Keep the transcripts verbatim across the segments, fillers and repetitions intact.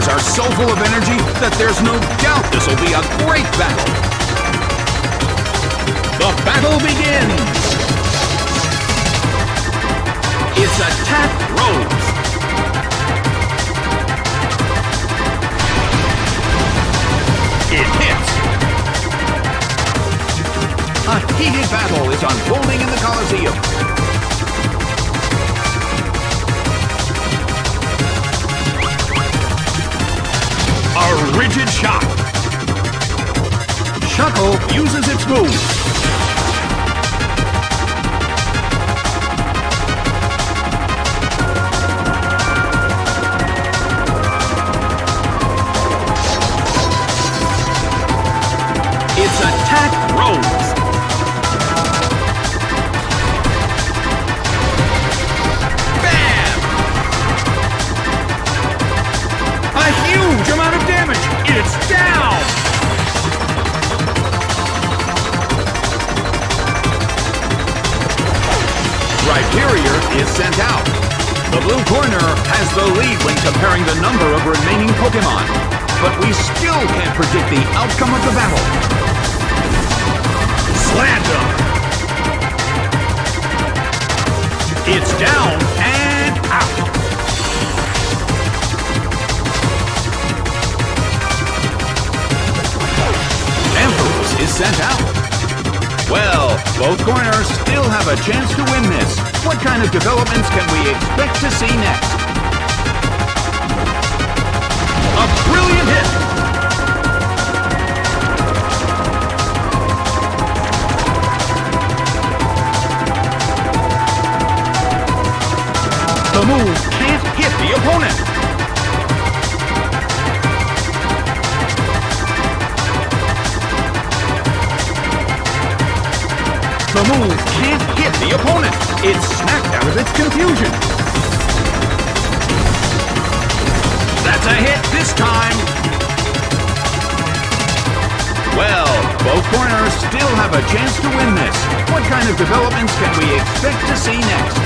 partners are so full of energy that there's no doubt this will be a great battle. The battle begins! Its attack rolls! It hits! A heated battle is unfolding in the Colosseum. A rigid shot. Shuckle uses its move. Its attack rolls. It's down! Rhyperior is sent out. The blue corner has the lead when comparing the number of remaining Pokemon. But we still can't predict the outcome of the battle. Slammed him! It's down and out! Is sent out. Well, both corners still have a chance to win this. What kind of developments can we expect to see next? A brilliant hit! The move can't hit the opponent. The move can't hit the opponent. It's snapped out of its confusion. That's a hit this time. Well, both corners still have a chance to win this. What kind of developments can we expect to see next?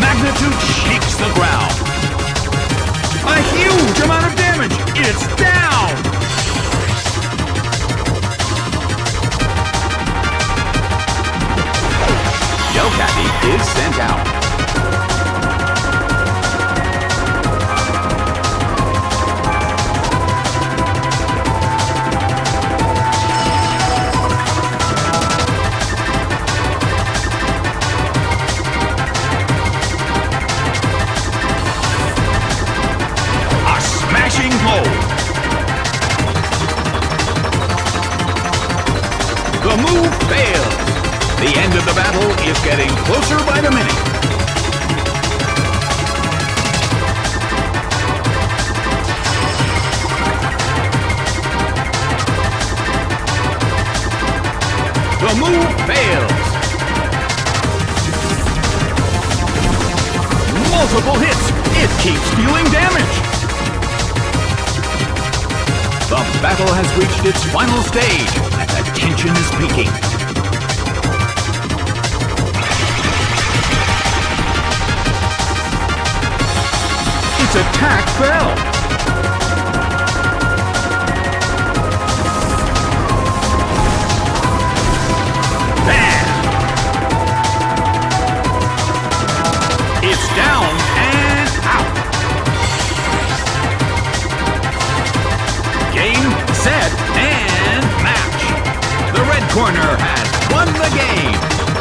Magnitude shakes the ground. A huge amount of damage. It's down. Delcatty is sent out. The move fails. The end of the battle is getting closer by the minute. The move fails. Multiple hits. It keeps dealing damage. The battle has reached its final stage, and the tension is peaking. Its attack fell. Bam! It's down and out. Game, set, and match. The red corner has won the game.